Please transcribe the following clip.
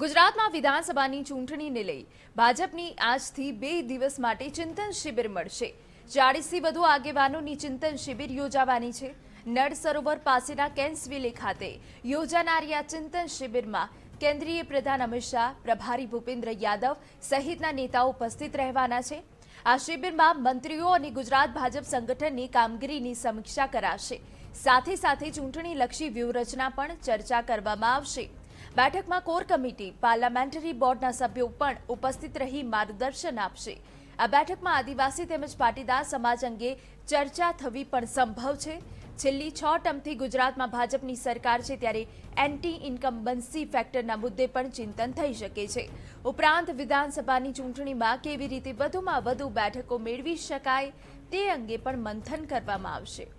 ગુજરાતમાં વિધાનસભાની ચૂંટણીને લઈ ભાજપની આજથી 2 દિવસ માટે ચિંતન શિબિર મળશે। 40થી વધુ આગેવાનોની ચિંતન શિબિર યોજાવાની છે। નળ સરોવર પાસેના કેન્સવિલે ખાતે યોજાનારી આ ચિંતન શિબિરમાં કેન્દ્રીય પ્રધાન અમિત શાહ, પ્રભારી ભૂપેન્દ્ર યાદવ સહિતના નેતાઓ ઉપસ્થિત રહેવાના છે। આ શિબિરમાં મંત્રીઓ અને ગુજરાત ભાજપ સંગઠનની કામગીરીની સમીક્ષા કરાશે। સાથે સાથે ચૂંટણીલક્ષી વ્યૂહરચના પણ ચર્ચા કરવામાં આવશે। બેઠકમાં કોર કમિટી, પાર્લામેન્ટરી બોર્ડના સભ્યો પણ ઉપસ્થિત રહી માર્ગદર્શન આપશે। આ બેઠકમાં આદિવાસી તેમજ પાટીદાર સમાજ અંગે ચર્ચા થવી પણ સંભવ છે। છેલ્લી 6 ટર્મથી ગુજરાતમાં ભાજપની સરકાર છે, ત્યારે એન્ટી ઇન્કમ્બન્સી ફેક્ટરના મુદ્દે પણ ચિંતન થઈ શકે છે। ઉપરાંત વિધાનસભાની ચૂંટણીમાં કેવી રીતે વધુમાં વધુ બેઠકો મેળવી શકાય તે અંગે પણ મંથન કરવામાં આવશે।